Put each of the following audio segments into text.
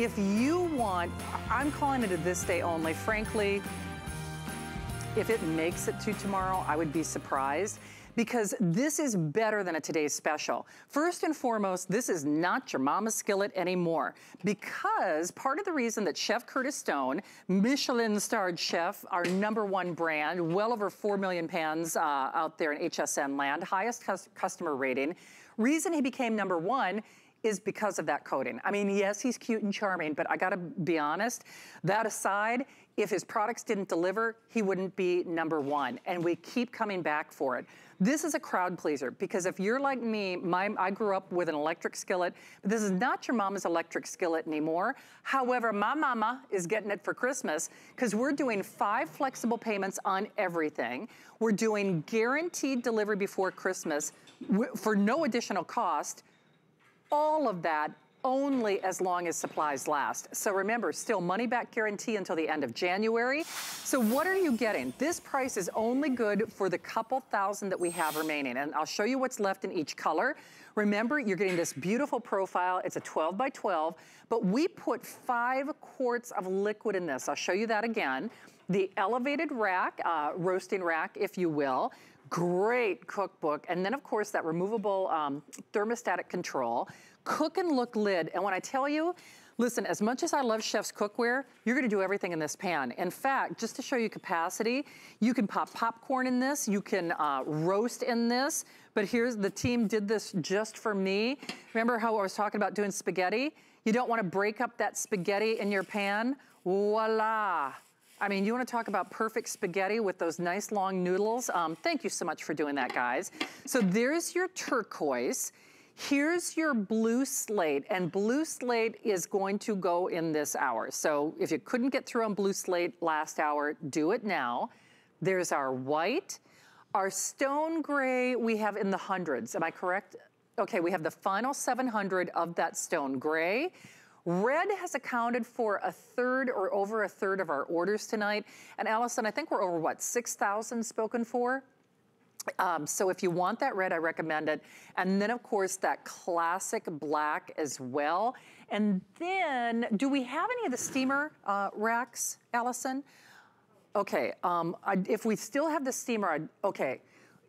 If you want, I'm calling it a this day only. Frankly, if it makes it to tomorrow, I would be surprised, because this is better than a today's special. First and foremost, this is not your mama's skillet anymore, because part of the reason that Chef Curtis Stone, Michelin-starred chef, our #1 brand, well over 4 million pans out there in HSN land, highest customer rating, reason he became #1 is because of that coating. I mean, yes, he's cute and charming, but I gotta be honest, that aside, if his products didn't deliver, he wouldn't be #1, and we keep coming back for it. This is a crowd pleaser, because if you're like me, I grew up with an electric skillet. This is not your mama's electric skillet anymore. However, my mama is getting it for Christmas, because we're doing 5 flexible payments on everything. We're doing guaranteed delivery before Christmas for no additional cost. All of that only as long as supplies last. So remember, still money back guarantee until the end of January. So what are you getting? This price is only good for the couple thousand that we have remaining. And I'll show you what's left in each color. Remember, you're getting this beautiful profile. It's a 12 by 12, but we put 5 quarts of liquid in this. I'll show you that again. The elevated rack, roasting rack, if you will. Great cookbook. And then, of course, that removable thermostatic control. Cook and look lid. And when I tell you, listen, as much as I love chef's cookware, you're going to do everything in this pan. In fact, just to show you capacity, you can pop popcorn in this. You can roast in this. But here's, the team did this just for me. Remember how I was talking about doing spaghetti? You don't want to break up that spaghetti in your pan. Voila. I mean, you want to talk about perfect spaghetti with those nice long noodles. Thank you so much for doing that, guys. So there's your turquoise. Here's your blue slate, and blue slate is going to go in this hour. So if you couldn't get through on blue slate last hour, do it now. There's our white. Our stone gray we have in the hundreds. Am I correct? Okay, we have the final 700 of that stone gray. Red has accounted for a third or over a third of our orders tonight. And Allison, I think we're over, what, 6,000 spoken for? So if you want that red, I recommend it. And then, of course, that classic black as well. And then, do we have any of the steamer racks, Allison? Okay, if we still have the steamer, okay.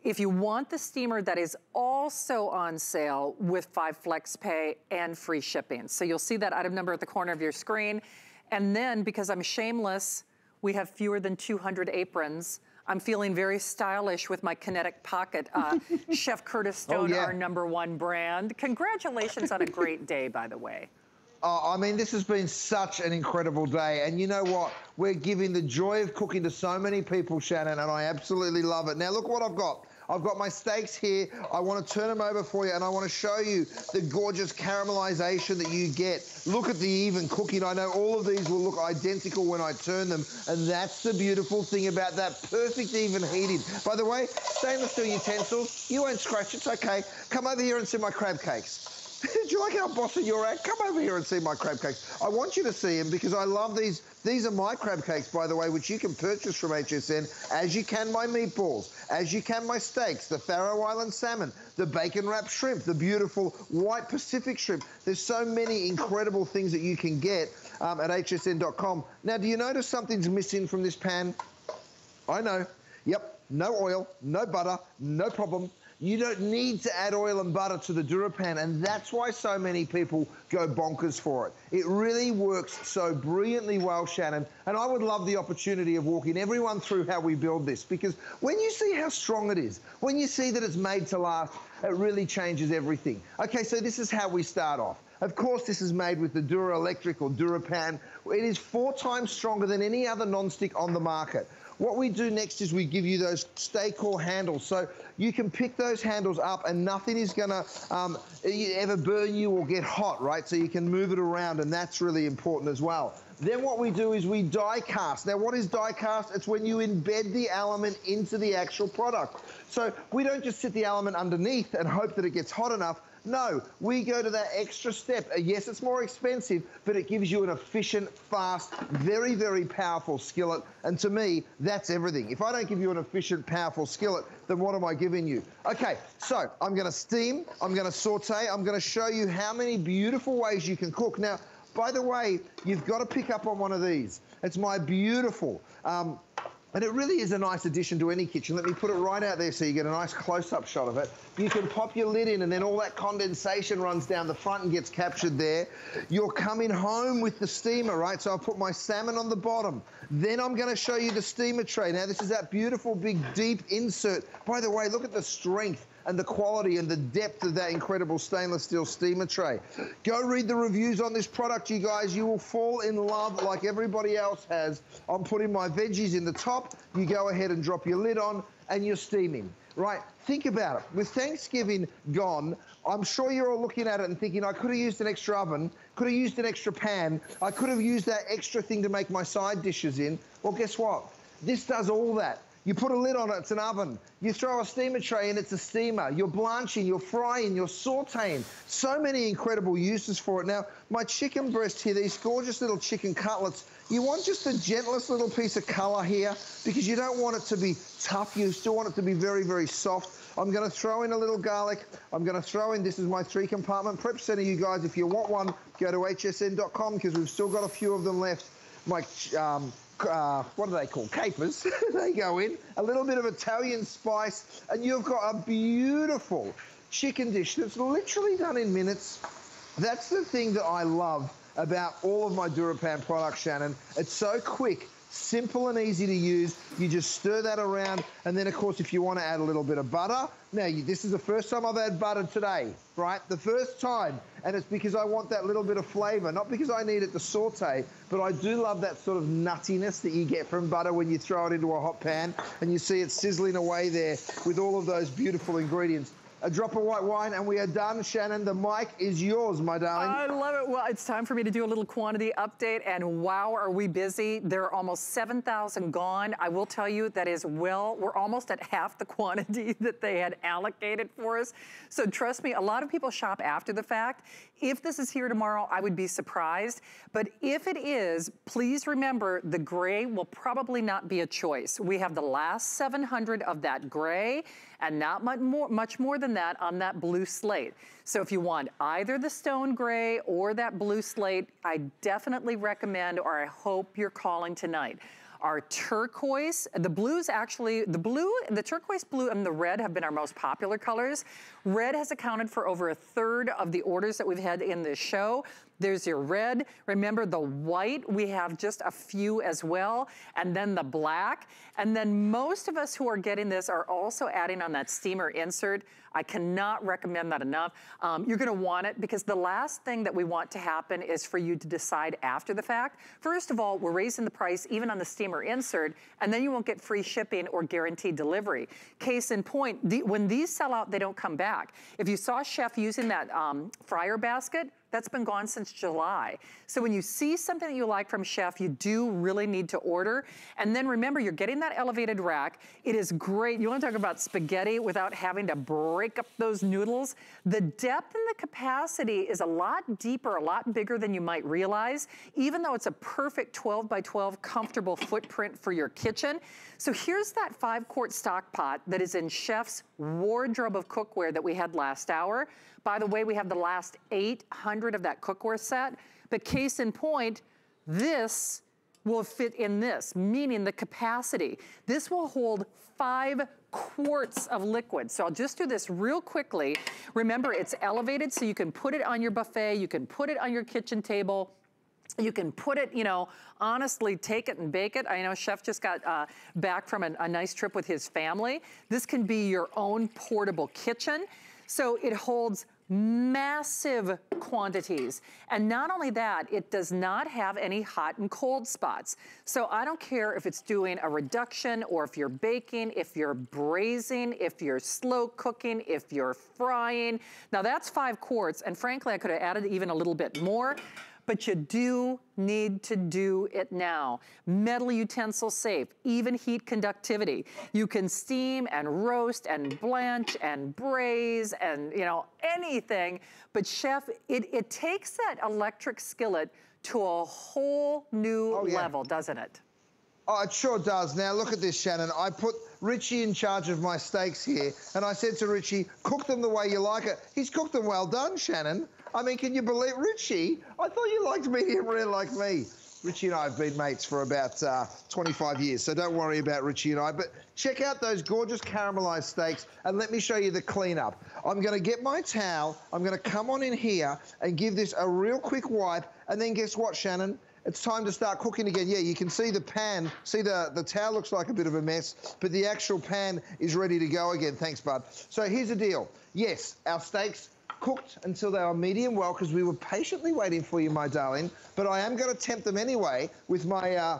If you want the steamer, that is also on sale with 5 flex pay and free shipping. So you'll see that item number at the corner of your screen. And then, because I'm shameless, we have fewer than 200 aprons. I'm feeling very stylish with my kinetic pocket. Chef Curtis Stone, our #1 brand. Congratulations on a great day, by the way. I mean, this has been such an incredible day. And you know what? We're giving the joy of cooking to so many people, Shannon, and I absolutely love it. Now, look what I've got. I've got my steaks here. I want to turn them over for you, and I want to show you the gorgeous caramelization that you get. Look at the even cooking. I know all of these will look identical when I turn them, and that's the beautiful thing about that perfect even heating. By the way, stainless steel utensils. You won't scratch. It's okay. Come over here and see my crab cakes. Did you like how bossy you're at? Come over here and see my crab cakes. I want you to see them because I love these. These are my crab cakes, by the way, which you can purchase from HSN, as you can my meatballs, as you can my steaks, the Faroe Island salmon, the bacon-wrapped shrimp, the beautiful white Pacific shrimp. There's so many incredible things that you can get at hsn.com. Now, do you notice something's missing from this pan? I know. Yep, no oil, no butter, no problem. You don't need to add oil and butter to the DuraPan, and that's why so many people go bonkers for it. It really works so brilliantly well, Shannon, and I would love the opportunity of walking everyone through how we build this, because when you see how strong it is, when you see that it's made to last, it really changes everything. Okay, so this is how we start off. Of course, this is made with the Dura Electric or DuraPan. It is 4 times stronger than any other nonstick on the market. What we do next is we give you those stay core handles. So you can pick those handles up and nothing is gonna ever burn you or get hot, right? So you can move it around, and that's really important as well. Then what we do is we die cast. Now, what is die cast? It's when you embed the element into the actual product. So we don't just sit the element underneath and hope that it gets hot enough. No, we go to that extra step. Yes, it's more expensive, but it gives you an efficient, fast, very, very powerful skillet. And to me, that's everything. If I don't give you an efficient, powerful skillet, then what am I giving you? Okay, so I'm gonna steam, I'm gonna saute, I'm gonna show you how many beautiful ways you can cook. Now, By the way, you've got to pick up on one of these. It's my beautiful. And it really is a nice addition to any kitchen. Let me put it right out there so you get a nice close-up shot of it. You can pop your lid in and then all that condensation runs down the front and gets captured there. You're coming home with the steamer, right? So I'll put my salmon on the bottom. Then I'm going to show you the steamer tray. Now, this is that beautiful big deep insert. By the way, look at the strength and the quality and the depth of that incredible stainless steel steamer tray. Go read the reviews on this product, you guys. You will fall in love like everybody else has. I'm putting my veggies in the top. You go ahead and drop your lid on and you're steaming, right? Think about it. With Thanksgiving gone, I'm sure you're all looking at it and thinking, I could have used an extra oven, could have used an extra pan, I could have used that extra thing to make my side dishes in. Well, guess what? This does all that. You put a lid on it, it's an oven. You throw a steamer tray in, it's a steamer. You're blanching, you're frying, you're sauteing. So many incredible uses for it. Now, my chicken breast here, these gorgeous little chicken cutlets, you want just the gentlest little piece of color here because you don't want it to be tough. You still want it to be very, very soft. I'm gonna throw in a little garlic. I'm gonna throw in, this is my 3-compartment prep center, you guys. If you want one, go to hsn.com because we've still got a few of them left. My, what do they call? Capers. They go in. A little bit of Italian spice, and you've got a beautiful chicken dish that's literally done in minutes. That's the thing that I love about all of my DuraPan products, Shannon. It's so quick, simple and easy to use. You just stir that around, and then, of course, if you want to add a little bit of butter. Now, this is the first time I've had butter today, right? The first time, and it's because I want that little bit of flavor, not because I need it to saute, but I do love that sort of nuttiness that you get from butter when you throw it into a hot pan, and you see it sizzling away there with all of those beautiful ingredients. A drop of white wine, and we are done. Shannon, the mic is yours, my darling. I love it. Well, it's time for me to do a little quantity update, and wow, are we busy. There are almost 7,000 gone. I will tell you that is, well, we're almost at half the quantity that they had allocated for us. So trust me, a lot of people shop after the fact. If this is here tomorrow, I would be surprised. But if it is, please remember the gray will probably not be a choice. We have the last 700 of that gray, and not much more than that on that blue slate. So if you want either the stone gray or that blue slate, I definitely recommend, or I hope you're calling tonight. Our turquoise, the blues actually, the blue, the turquoise blue and the red have been our most popular colors. Red has accounted for over 1/3 of the orders that we've had in this show. There's your red. Remember the white, we have just a few as well. And then the black. And then most of us who are getting this are also adding on that steamer insert. I cannot recommend that enough. You're gonna want it because the last thing that we want to happen is for you to decide after the fact. First of all, we're raising the price even on the steamer insert, and then you won't get free shipping or guaranteed delivery. Case in point, when these sell out, they don't come back. If you saw Chef using that fryer basket, that's been gone since July. So when you see something that you like from Chef, you do really need to order. And then remember, you're getting that elevated rack. It is great. You want to talk about spaghetti without having to break up those noodles. The depth and the capacity is a lot deeper, a lot bigger than you might realize, even though it's a perfect 12x12 comfortable footprint for your kitchen. So here's that 5-quart stock pot that is in Chef's wardrobe of cookware that we had last hour. By the way, we have the last 800 of that cookware set, but case in point, this will fit in this, meaning the capacity. This will hold 5 quarts of liquid. So I'll just do this real quickly. Remember, it's elevated, so you can put it on your buffet, you can put it on your kitchen table, you can put it, you know, honestly, take it and bake it. I know Chef just got back from a nice trip with his family. This can be your own portable kitchen. So it holds massive quantities. And not only that, it does not have any hot and cold spots. So I don't care if it's doing a reduction or if you're baking, if you're braising, if you're slow cooking, if you're frying. Now that's 5 quarts, and frankly, I could have added even a little bit more, but you do need to do it now. Metal utensil safe, even heat conductivity. You can steam and roast and blanch and braise and, you know, anything. But Chef, it takes that electric skillet to a whole new level, doesn't it? Oh, it sure does. Now, look at this, Shannon. I put Richie in charge of my steaks here, and I said to Richie, cook them the way you like it. He's cooked them well done, Shannon. I mean, can you believe, Richie, I thought you liked medium rare like me. Richie and I have been mates for about 25 years, so don't worry about Richie and I. But check out those gorgeous caramelized steaks, and let me show you the cleanup. I'm going to get my towel, I'm going to come on in here and give this a real quick wipe, and then guess what, Shannon? It's time to start cooking again. Yeah, you can see the pan. See, the towel looks like a bit of a mess, but the actual pan is ready to go again. Thanks, bud. So here's the deal. Yes, our steaks cooked until they are medium well because we were patiently waiting for you, my darling, but I am going to tempt them anyway with my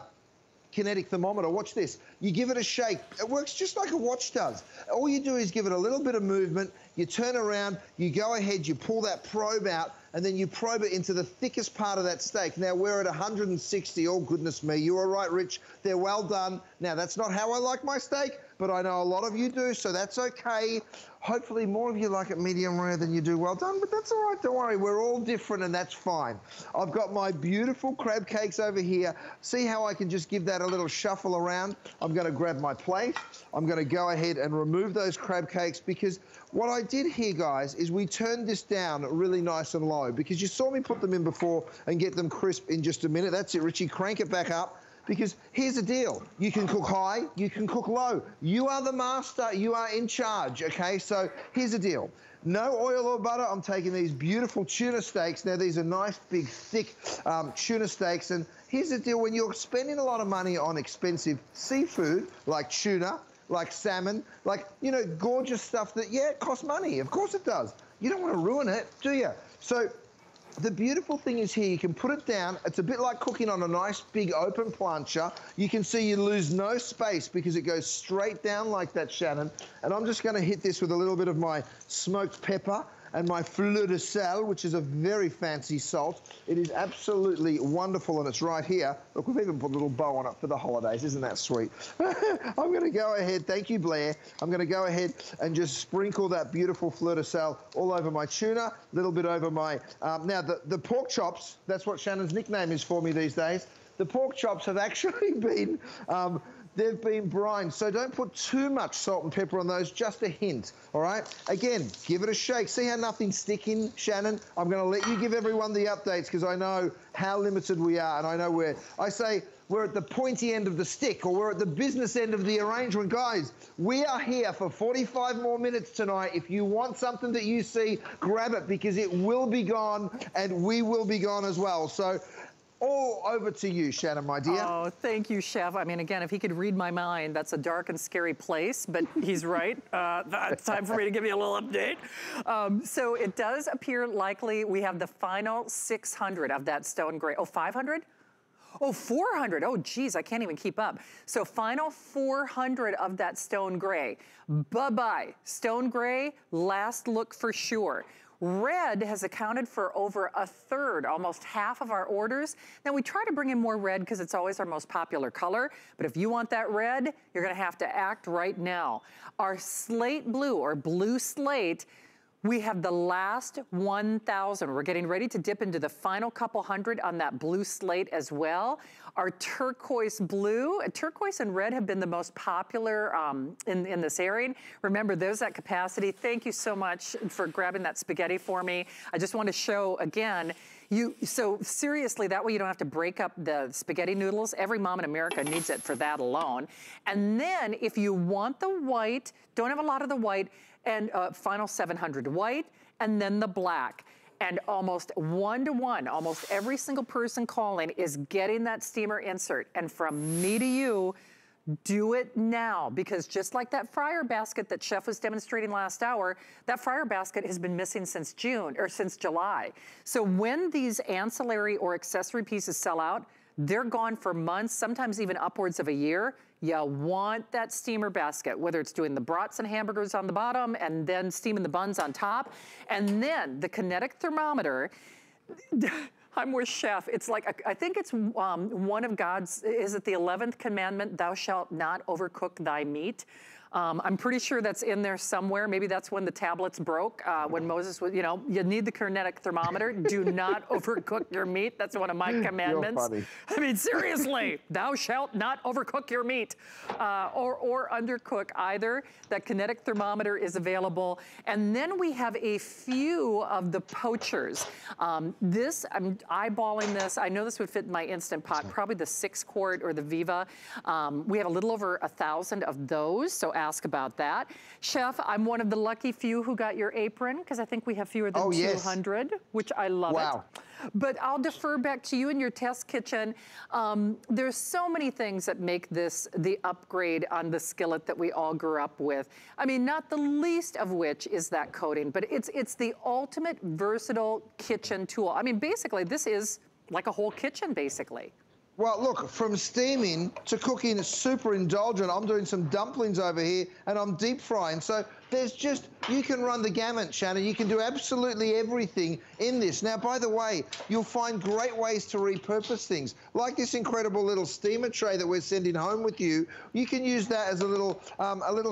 kinetic thermometer. Watch this. You give it a shake. It works just like a watch does. All you do is give it a little bit of movement. You turn around, you go ahead, you pull that probe out, and then you probe it into the thickest part of that steak. Now, we're at 160. Oh, goodness me. You are right, Rich. They're well done. Now, that's not how I like my steak, but I know a lot of you do, so that's okay. Hopefully, more of you like it medium rare than you do well done, but that's all right. Don't worry. We're all different, and that's fine. I've got my beautiful crab cakes over here. See how I can just give that a little shuffle around? I'm going to grab my plate. I'm going to go ahead and remove those crab cakes because what I did here, guys, is we turned this down really nice and low because you saw me put them in before and get them crisp in just a minute. That's it, Richie. Crank it back up. Because here's the deal, you can cook high, you can cook low. You are the master, you are in charge, okay? So here's the deal. No oil or butter, I'm taking these beautiful tuna steaks. Now these are nice, big, thick tuna steaks. And here's the deal, when you're spending a lot of money on expensive seafood, like tuna, like salmon, like, you know, gorgeous stuff that, yeah, it costs money, of course it does. You don't want to ruin it, do you? So the beautiful thing is here, you can put it down. It's a bit like cooking on a nice big open plancha. You can see you lose no space because it goes straight down like that, Shannon. And I'm just gonna hit this with a little bit of my smoked pepper and my fleur de sel, which is a very fancy salt. It is absolutely wonderful, and it's right here. Look, we've even put a little bow on it for the holidays. Isn't that sweet? I'm gonna go ahead, thank you, Blair. I'm gonna go ahead and just sprinkle that beautiful fleur de sel all over my tuna, a little bit over my, now the pork chops, that's what Shannon's nickname is for me these days. The pork chops have actually been, they've been brined, so don't put too much salt and pepper on those, just a hint, all right? Again, give it a shake. See how nothing's sticking, Shannon? I'm gonna let you give everyone the updates because I know how limited we are, and I know where, I say we're at the pointy end of the stick or we're at the business end of the arrangement. Guys, we are here for 45 more minutes tonight. If you want something that you see, grab it because it will be gone and we will be gone as well. So, all over to you, Shannon, my dear. Oh, thank you, Chef. I mean, again, if he could read my mind, that's a dark and scary place, but he's right. It's time for me to give you a little update. So it does appear likely we have the final 600 of that stone gray. Oh, 500? Oh, 400. Oh, geez, I can't even keep up. So final 400 of that stone gray. Bye-bye. Stone gray, last look for sure. Red has accounted for over a third, almost half of our orders. Now we try to bring in more red because it's always our most popular color, but if you want that red, you're gonna have to act right now. Our slate blue or blue slate, we have the last 1,000. We're getting ready to dip into the final couple hundred on that blue slate as well. Our turquoise blue, turquoise and red have been the most popular in this airing. Remember, there's that capacity. Thank you so much for grabbing that spaghetti for me. I just want to show again, so seriously, that way you don't have to break up the spaghetti noodles. Every mom in America needs it for that alone. And then if you want the white, don't have a lot of the white, and final 700 white, and then the black. And almost one-to-one, almost every single person calling is getting that steamer insert. And from me to you, do it now, because just like that fryer basket that Chef was demonstrating last hour, that fryer basket has been missing since June, or since July. So when these ancillary or accessory pieces sell out, they're gone for months, sometimes even upwards of a year. You want that steamer basket, whether it's doing the brats and hamburgers on the bottom and then steaming the buns on top. And then the kinetic thermometer, I'm with Chef. It's like, I think it's one of God's, is it the 11th commandment? Thou shalt not overcook thy meat. I'm pretty sure that's in there somewhere. Maybe that's when the tablets broke, when Moses was, you know, you need the kinetic thermometer. Do not overcook your meat. That's one of my commandments. I mean, seriously, thou shalt not overcook your meat or undercook either. That kinetic thermometer is available. And then we have a few of the poachers. This, I'm eyeballing this. I know this would fit in my Instant Pot, probably the 6 quart or the Viva. We have a little over 1,000 of those, so ask about that. Chef, I'm one of the lucky few who got your apron, because I think we have fewer than 200, which I love it. But I'll defer back to you in your test kitchen. There's so many things that make this the upgrade on the skillet that we all grew up with. I mean, not the least of which is that coating, but it's the ultimate versatile kitchen tool. I mean, basically, this is like a whole kitchen, basically. Well, look, from steaming to cooking is super indulgent. I'm doing some dumplings over here, and I'm deep frying. So there's just, you can run the gamut, Shannon. You can do absolutely everything in this. Now, by the way, you'll find great ways to repurpose things. Like this incredible little steamer tray that we're sending home with you. You can use that as a little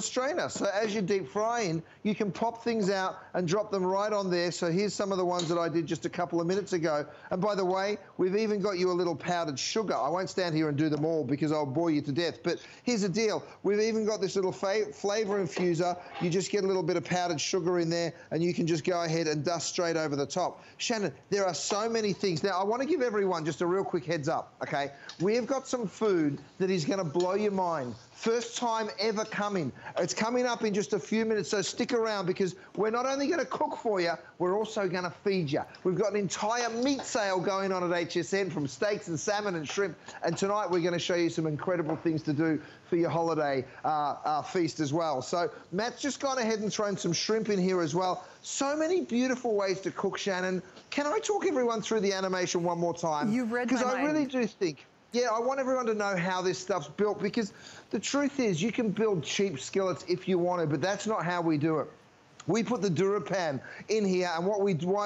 strainer. So as you're deep frying, you can pop things out and drop them right on there. So here's some of the ones that I did just a couple of minutes ago. And by the way, we've even got you a little powdered sugar. I won't stand here and do them all because I'll bore you to death, but here's the deal. We've even got this little flavor infuser. You just get a little bit of powdered sugar in there and you can just go ahead and dust straight over the top. Shannon, there are so many things. Now, I want to give everyone just a real quick heads up, okay? We've got some food that is going to blow your mind. First time ever coming. It's coming up in just a few minutes, so stick around because we're not only going to cook for you, we're also going to feed you. We've got an entire meat sale going on at HSN, from steaks and salmon and shrimp, and tonight we're going to show you some incredible things to do for your holiday feast as well. So Matt's just gone ahead and thrown some shrimp in here as well. So many beautiful ways to cook, Shannon. Can I talk everyone through the animation one more time? You've read my mind. Because I really do think... Yeah, I want everyone to know how this stuff's built, because the truth is you can build cheap skillets if you want to, but that's not how we do it. We put the DuraPan in here, and why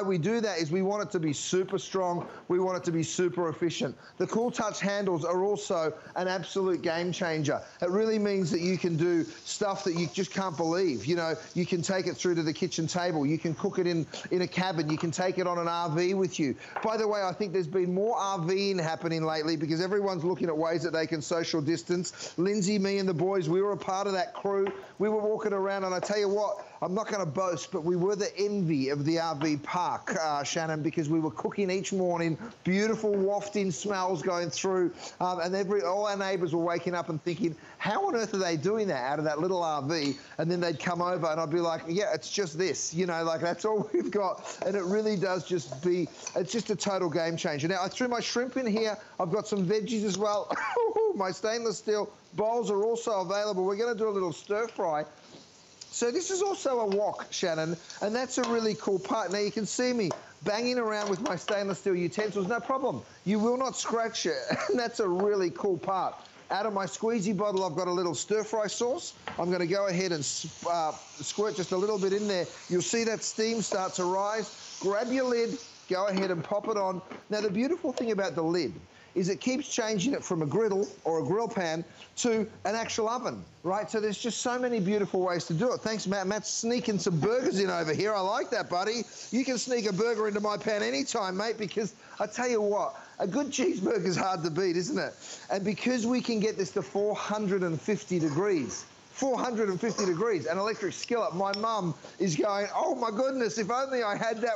we do that is we want it to be super strong, we want it to be super efficient. The Cool Touch handles are also an absolute game changer. It really means that you can do stuff that you just can't believe. You know, you can take it through to the kitchen table, you can cook it in a cabin, you can take it on an RV with you. By the way, I think there's been more RVing happening lately because everyone's looking at ways that they can social distance. Lindsay, me and the boys, we were a part of that crew. We were walking around, and I tell you what, I'm not going to boast, but we were the envy of the RV park, Shannon, because we were cooking each morning, beautiful wafting smells going through, and all our neighbours were waking up and thinking, how on earth are they doing that out of that little RV? And then they'd come over and I'd be like, yeah, it's just this, you know, like that's all we've got. And it really does just be, it's just a total game changer. Now, I threw my shrimp in here. I've got some veggies as well. My stainless steel bowls are also available. We're going to do a little stir fry. So this is also a wok, Shannon, and that's a really cool part. Now, you can see me banging around with my stainless steel utensils, no problem. You will not scratch it, and that's a really cool part. Out of my squeezy bottle, I've got a little stir-fry sauce. I'm going to go ahead and squirt just a little bit in there. You'll see that steam start to rise. Grab your lid, go ahead and pop it on. Now, the beautiful thing about the lid is it keeps changing it from a griddle or a grill pan to an actual oven, right? So there's just so many beautiful ways to do it. Thanks, Matt. Matt's sneaking some burgers in over here. I like that, buddy. You can sneak a burger into my pan anytime, mate, because I tell you what, a good cheeseburger's hard to beat, isn't it? And because we can get this to 450 degrees, 450 degrees, an electric skillet. My mum is going, oh my goodness, if only I had that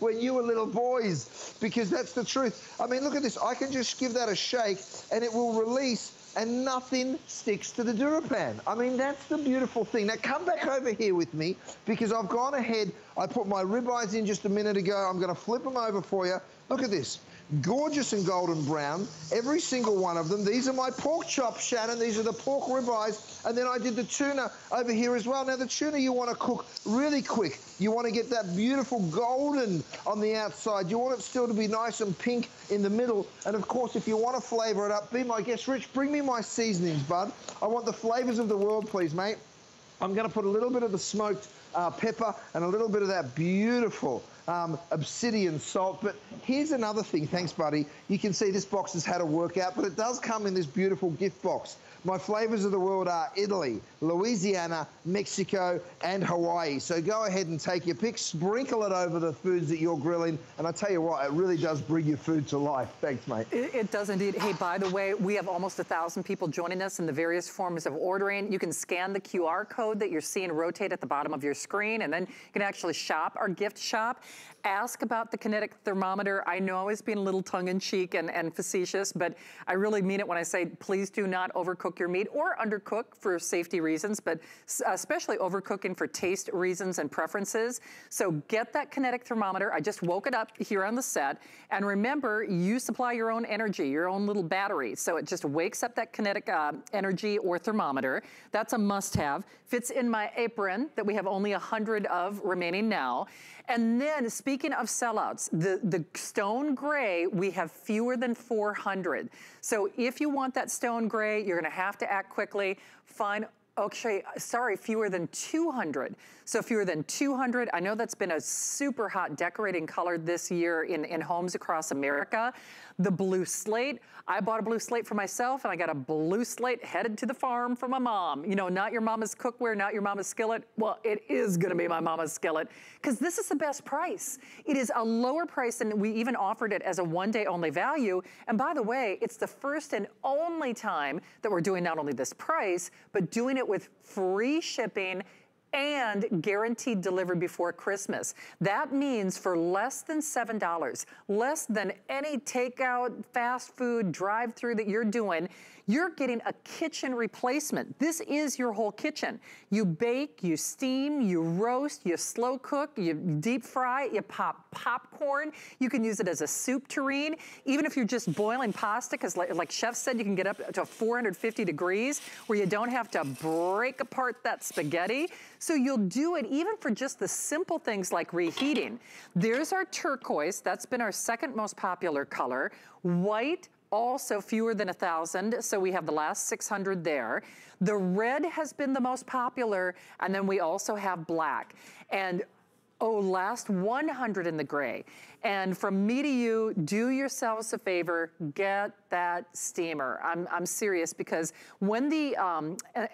when you were little boys, because that's the truth. I mean, look at this. I can just give that a shake and it will release and nothing sticks to the DuraPan. I mean, that's the beautiful thing. Now, come back over here with me because I've gone ahead. I put my ribeyes in just a minute ago. I'm going to flip them over for you. Look at this. Gorgeous and golden brown, every single one of them. These are my pork chops, Shannon. These are the pork ribeyes. And then I did the tuna over here as well. Now, the tuna you want to cook really quick. You want to get that beautiful golden on the outside. You want it still to be nice and pink in the middle. And, of course, if you want to flavour it up, be my guest. Rich, bring me my seasonings, bud. I want the flavours of the world, please, mate. I'm going to put a little bit of the smoked pepper and a little bit of that beautiful Obsidian salt. But here's another thing. Thanks, buddy. You can see this box has had a workout, but it does come in this beautiful gift box. My flavors of the world are Italy, Louisiana, Mexico, and Hawaii. So go ahead and take your pick, sprinkle it over the foods that you're grilling, and I tell you what, it really does bring your food to life. Thanks, mate. It does indeed. Hey, by the way, we have almost 1,000 people joining us in the various forms of ordering. You can scan the QR code that you're seeing rotate at the bottom of your screen, and then you can actually shop our gift shop. Ask about the kinetic thermometer. I know I was being a little tongue-in-cheek and facetious, but I really mean it when I say please do not overcook your meat or undercook for safety reasons, but especially overcooking for taste reasons and preferences. So get that kinetic thermometer. I just woke it up here on the set. And remember, you supply your own energy, your own little battery. So it just wakes up that kinetic energy or thermometer. That's a must-have. Fits in my apron that we have only 100 of remaining now. And then speaking of sellouts, the Stone Gray, we have fewer than 400. So if you want that Stone Gray, you're gonna have to act quickly. Find, okay, sorry, fewer than 200. So fewer than 200. I know that's been a super hot decorating color this year in homes across America. The blue slate, I bought a blue slate for myself and I got a blue slate headed to the farm for my mom. You know, not your mama's cookware, not your mama's skillet. Well, it is gonna be my mama's skillet because this is the best price. It is a lower price and we even offered it as a one day only value. And by the way, it's the first and only time that we're doing not only this price, but doing it with free shipping and guaranteed delivered before Christmas. That means for less than $7, less than any takeout, fast food, drive-through that you're doing, you're getting a kitchen replacement. This is your whole kitchen. You bake, you steam, you roast, you slow cook, you deep fry, you pop popcorn. You can use it as a soup tureen. Even if you're just boiling pasta, because like Chef said, you can get up to 450 degrees where you don't have to break apart that spaghetti. So you'll do it even for just the simple things like reheating. There's our turquoise. That's been our second most popular color. White, also fewer than 1,000, so we have the last 600 there. The red has been the most popular, and then we also have black. And oh, last 100 in the gray. And from me to you, do yourselves a favor, get that steamer. I'm serious because when the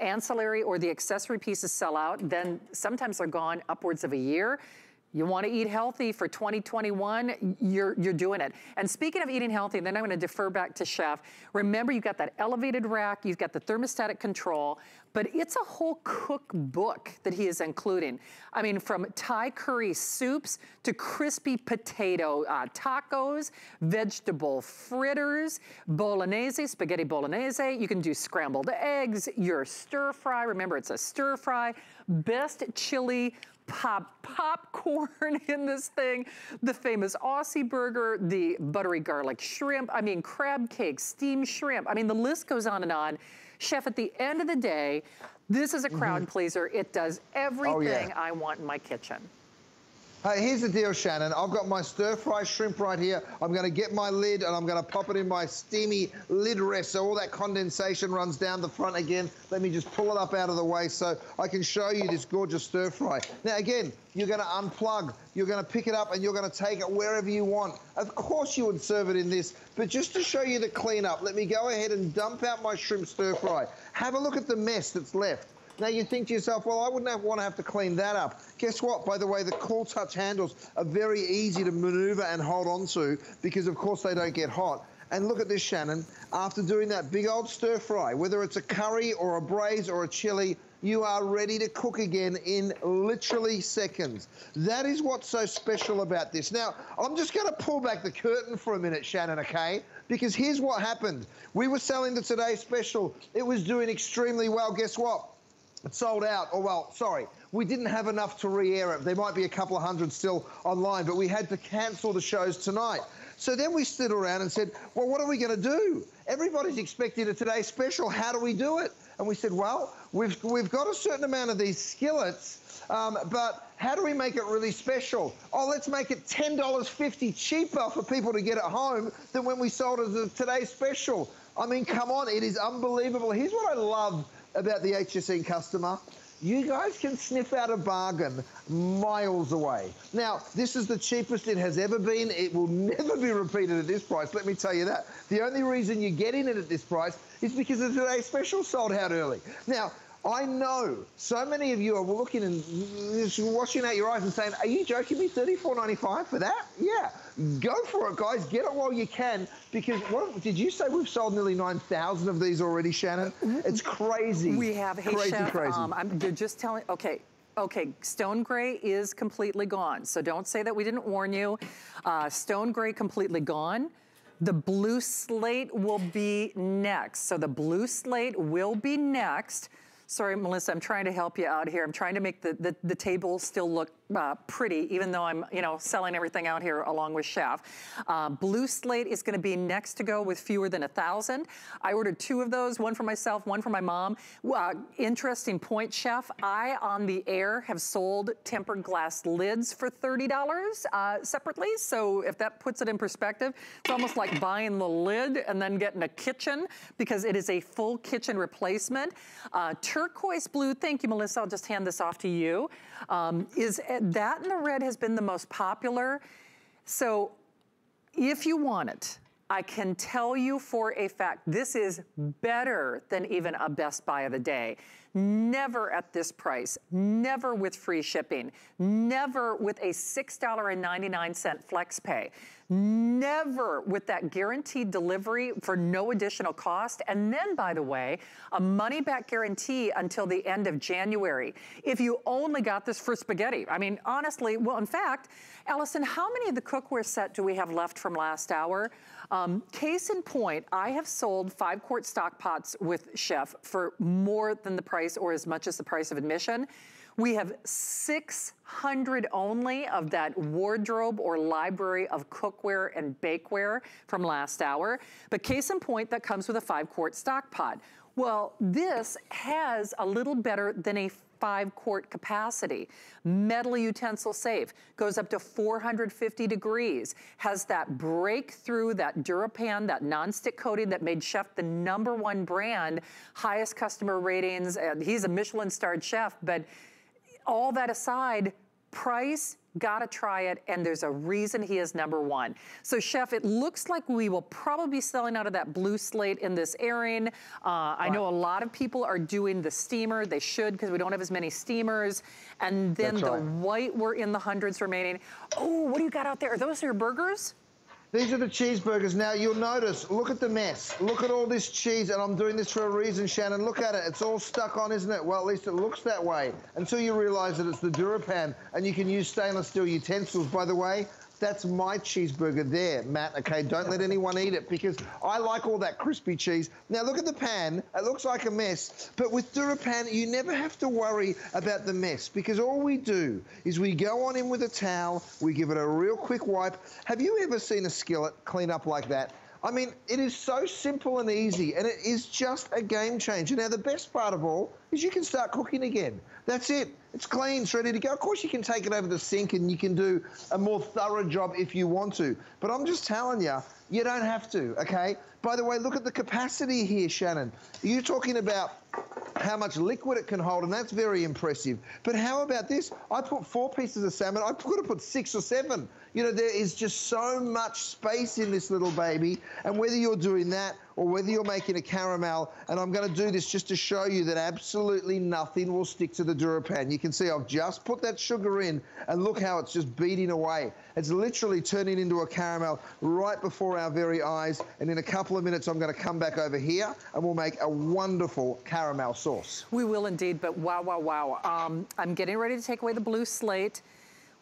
ancillary or the accessory pieces sell out, then sometimes they're gone upwards of a year. You want to eat healthy for 2021, you're doing it. And speaking of eating healthy, then I'm going to defer back to Chef. Remember, you've got that elevated rack, you've got the thermostatic control, but it's a whole cookbook that he is including. I mean, from Thai curry soups to crispy potato tacos, vegetable fritters, bolognese, spaghetti bolognese. You can do scrambled eggs, your stir fry. Remember, it's a stir fry. Best chili, popcorn in this thing, the famous Aussie burger, the buttery garlic shrimp, I mean crab cakes, steamed shrimp, I mean the list goes on. Chef, at the end of the day, this is a crowd pleaser. It does everything I want in my kitchen. Hey, here's the deal, Shannon. I've got my stir-fry shrimp right here. I'm gonna get my lid and I'm gonna pop it in my steamy lid rest so all that condensation runs down the front again. Let me just pull it up out of the way so I can show you this gorgeous stir-fry. Now again, you're gonna unplug, you're gonna pick it up and you're gonna take it wherever you want. Of course you would serve it in this, but just to show you the cleanup, let me go ahead and dump out my shrimp stir-fry. Have a look at the mess that's left. Now you think to yourself, well, I wouldn't want to have to clean that up. Guess what? By the way, the cool touch handles are very easy to maneuver and hold on to because, of course, they don't get hot. And look at this, Shannon. After doing that big old stir fry, whether it's a curry or a braise or a chili, you are ready to cook again in literally seconds. That is what's so special about this. Now, I'm just going to pull back the curtain for a minute, Shannon, okay? Because here's what happened. We were selling the Today Special. It was doing extremely well. Guess what? It sold out, or well, sorry, we didn't have enough to re-air it. There might be a couple of hundred still online, but we had to cancel the shows tonight. So then we stood around and said, well, what are we going to do? Everybody's expecting a Today Special. How do we do it? And we said, well, we've got a certain amount of these skillets, but how do we make it really special? Oh, let's make it $10.50 cheaper for people to get at home than when we sold it as a Today Special. I mean, come on, it is unbelievable. Here's what I love about the HSN customer. you guys can sniff out a bargain miles away. Now, this is the cheapest it has ever been. It will never be repeated at this price, let me tell you that. The only reason you're getting it at this price is because of today's special sold out early. Now, I know so many of you are looking and washing out your eyes and saying, are you joking me, $34.95 for that? Yeah, go for it, guys. Get it while you can, because what, did you say we've sold nearly 9,000 of these already, Shannon? It's crazy. We have. Hey, crazy, Chef, crazy. You're just telling, okay, stone gray is completely gone. So don't say that we didn't warn you. Stone gray completely gone. The blue slate will be next. So the blue slate will be next. Sorry, Melissa, I'm trying to help you out here. I'm trying to make the table still look pretty, even though I'm, you know, selling everything out here along with Chef. Blue slate is gonna be next to go with fewer than 1,000. I ordered 2 of those, 1 for myself, 1 for my mom. Interesting point, Chef. I, on the air, have sold tempered glass lids for $30 separately. So if that puts it in perspective, it's almost like buying the lid and then getting a kitchen, because it is a full kitchen replacement. Turquoise blue, thank you, Melissa, I'll just hand this off to you. Is that and the red has been the most popular. So if you want it, I can tell you for a fact, this is better than even a best buy of the day. Never at this price, never with free shipping, never with a $6.99 flex pay, never with that guaranteed delivery for no additional cost. And then, by the way, a money back guarantee until the end of January. If you only got this for spaghetti, I mean, honestly, well, in fact, Allison, how many of the cookware set do we have left from last hour? Case in point, I have sold 5-quart stock pots with Chef for more than the price, or as much as the price of admission. We have 600 only of that wardrobe or library of cookware and bakeware from last hour. But case in point, that comes with a 5-quart stock pot. Well, this has a little better than a 5-quart capacity. Metal utensil safe, goes up to 450 degrees, has that breakthrough, that DuraPan, that nonstick coating that made Chef the #1 brand, highest customer ratings. He's a Michelin-starred chef, but all that aside, price, gotta try it, and there's a reason he is #1. So, Chef, it looks like we will probably be selling out of that blue slate in this airing. I know a lot of people are doing the steamer. They should, because we don't have as many steamers. And then the white, we're in the hundreds remaining. Oh, what do you got out there? Are those your burgers? These are the cheeseburgers. Now, you'll notice, look at the mess. Look at all this cheese, and I'm doing this for a reason, Shannon. Look at it. It's all stuck on, isn't it? Well, at least it looks that way, until you realize that it's the DuraPan, and you can use stainless steel utensils. By the way, that's my cheeseburger there, Matt, okay? Don't let anyone eat it, because I like all that crispy cheese. Now, look at the pan. It looks like a mess, but with DuraPan, you never have to worry about the mess, because all we do is we go on in with a towel, we give it a real quick wipe. Have you ever seen a skillet clean up like that? I mean, it is so simple and easy, and it is just a game changer. Now, the best part of all is you can start cooking again. That's it. It's clean, it's ready to go. Of course, you can take it over the sink and you can do a more thorough job if you want to. But I'm just telling you, you don't have to, okay? By the way, look at the capacity here, Shannon. You're talking about how much liquid it can hold, and that's very impressive. But how about this? I put 4 pieces of salmon. I could have put 6 or 7. You know, there is just so much space in this little baby, and whether you're doing that or whether you're making a caramel, and I'm gonna do this just to show you that absolutely nothing will stick to the DuraPan. You can see I've just put that sugar in, and look how it's just beating away. It's literally turning into a caramel right before our very eyes, and in a couple of minutes, I'm gonna come back over here, and we'll make a wonderful caramel sauce. We will indeed, but wow, wow, wow. I'm getting ready to take away the blue slate.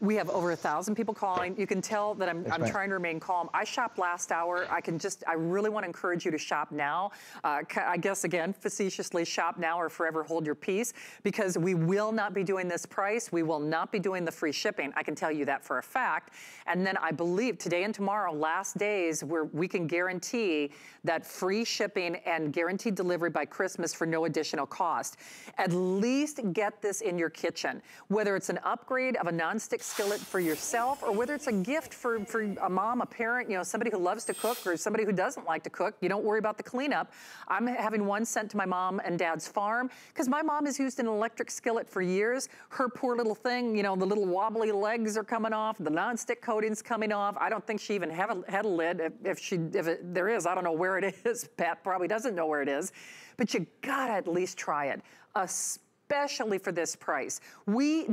We have over 1,000 people calling. You can tell that I'm trying to remain calm. I shopped last hour. I really want to encourage you to shop now. I guess, again, facetiously, shop now or forever hold your peace, because we will not be doing this price. We will not be doing the free shipping. I can tell you that for a fact. And then I believe today and tomorrow, last days, where we can guarantee that free shipping and guaranteed delivery by Christmas for no additional cost. At least get this in your kitchen, whether it's an upgrade of a nonstick distill it for yourself, or whether it's a gift for a mom, a parent, you know, somebody who loves to cook or somebody who doesn't like to cook, you don't worry about the cleanup. I'm having one sent to my mom and dad's farm because my mom has used an electric skillet for years. Her poor little thing, you know, the little wobbly legs are coming off, the nonstick coating's coming off. I don't think she even had a lid. If there is, I don't know where it is. Pat probably doesn't know where it is, but you gotta at least try it. Especially for this price. We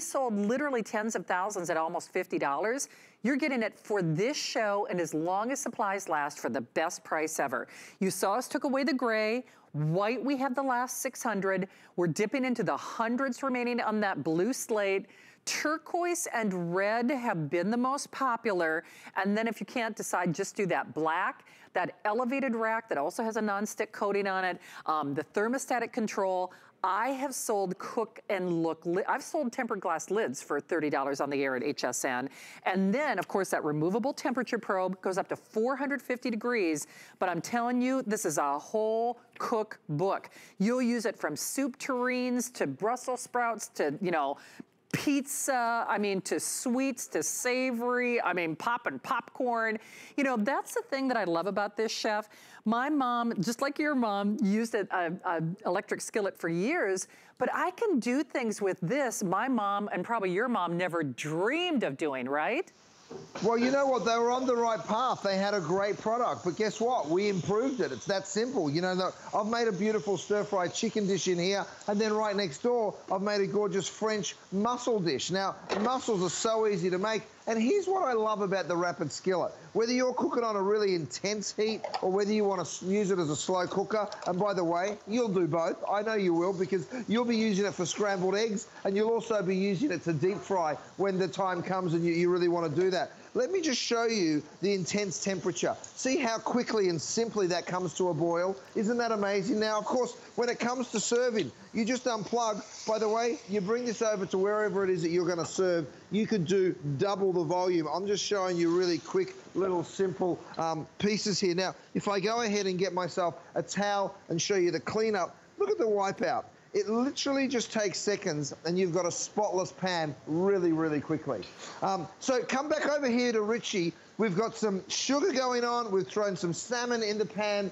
sold literally tens of thousands at almost $50. You're getting it for this show and as long as supplies last for the best price ever. You saw us took away the gray. White, we have the last 600. We're dipping into the hundreds remaining on that blue slate. Turquoise and red have been the most popular. And then if you can't decide, just do that black, that elevated rack that also has a non-stick coating on it, the thermostatic control. I have sold cook and look, I've sold tempered glass lids for $30 on the air at HSN. And then of course that removable temperature probe goes up to 450 degrees, but I'm telling you, this is a whole cookbook. You'll use it from soup tureens to Brussels sprouts to, you know, pizza, I mean, to sweets, to savory, I mean, popping popcorn. You know, that's the thing that I love about this, Chef. My mom, just like your mom, used an electric skillet for years, but I can do things with this my mom and probably your mom never dreamed of doing, right? Well, you know what? They were on the right path. They had a great product, but guess what? We improved it. It's that simple. You know, I've made a beautiful stir-fried chicken dish in here, and then right next door, I've made a gorgeous French mussel dish. Now, mussels are so easy to make, and here's what I love about the rapid skillet. Whether you're cooking on a really intense heat or whether you want to use it as a slow cooker, and by the way, you'll do both. I know you will because you'll be using it for scrambled eggs, and you'll also be using it to deep fry when the time comes and you really want to do that. Let me just show you the intense temperature. See how quickly and simply that comes to a boil? Isn't that amazing? Now, of course, when it comes to serving, you just unplug. By the way, you bring this over to wherever it is that you're going to serve. You could do double the volume. I'm just showing you really quick little simple pieces here. Now, if I go ahead and get myself a towel and show you the cleanup, look at the wipeout. It literally just takes seconds and you've got a spotless pan really, really quickly. So come back over here to Richie. We've got some sugar going on. We've thrown some salmon in the pan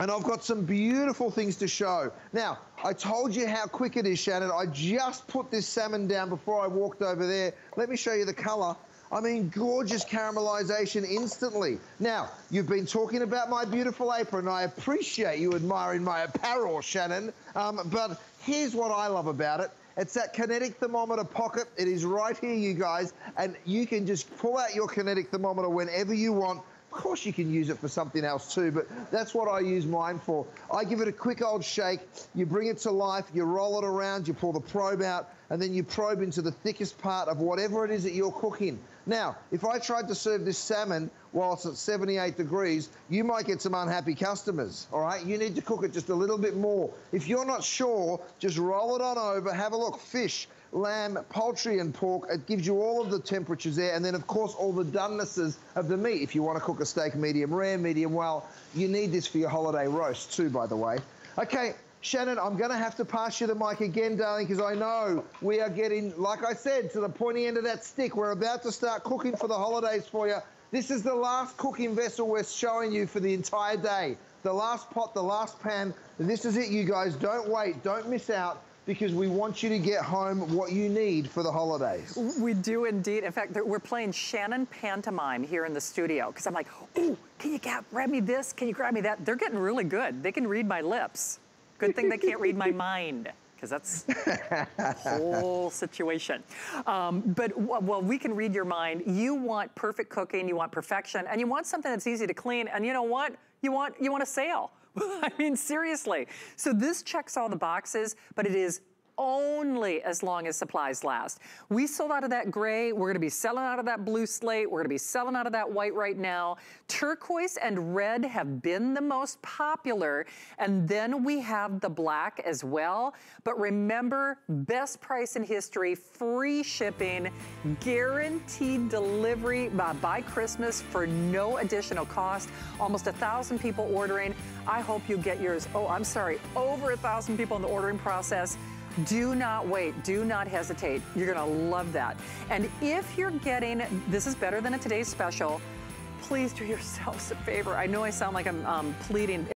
and I've got some beautiful things to show. Now, I told you how quick it is, Shannon. I just put this salmon down before I walked over there. Let me show you the color. I mean, gorgeous caramelization instantly. Now, you've been talking about my beautiful apron. I appreciate you admiring my apparel, Shannon. But here's what I love about it. It's that kinetic thermometer pocket. It is right here, you guys. And you can just pull out your kinetic thermometer whenever you want. Of course, you can use it for something else too, but that's what I use mine for. I give it a quick old shake. You bring it to life. You roll it around. You pull the probe out. And then you probe into the thickest part of whatever it is that you're cooking. Now, if I tried to serve this salmon whilst at 78 degrees, you might get some unhappy customers, all right? You need to cook it just a little bit more. If you're not sure, just roll it on over, have a look. Fish, lamb, poultry, and pork, it gives you all of the temperatures there, and then, of course, all the donenesses of the meat. If you want to cook a steak medium rare, medium well, you need this for your holiday roast too, by the way. Okay. Shannon, I'm going to have to pass you the mic again, darling, because I know we are getting, like I said, to the pointy end of that stick. We're about to start cooking for the holidays for you. This is the last cooking vessel we're showing you for the entire day. The last pot, the last pan. This is it, you guys. Don't wait. Don't miss out, because we want you to get home what you need for the holidays. We do indeed. In fact, we're playing Shannon Pantomime here in the studio, because I'm like, ooh, can you grab me this? Can you grab me that? They're getting really good. They can read my lips. Good thing they can't read my mind, because that's the whole situation. But while we can read your mind, you want perfect cooking, you want perfection, and you want something that's easy to clean, and you know what? You want a sale. I mean, seriously. So this checks all the boxes, but it is only as long as supplies last. We sold out of that gray. We're going to be selling out of that blue slate. We're going to be selling out of that white right now. Turquoise and red have been the most popular. And then we have the black as well. But remember, best price in history, free shipping, guaranteed delivery by Christmas for no additional cost. Almost 1,000 people ordering. I hope you get yours. Oh, I'm sorry. Over 1,000 people in the ordering process. Do not wait. Do not hesitate. You're going to love that. And if you're getting, this is better than a today's special, please do yourselves a favor. I know I sound like I'm pleading.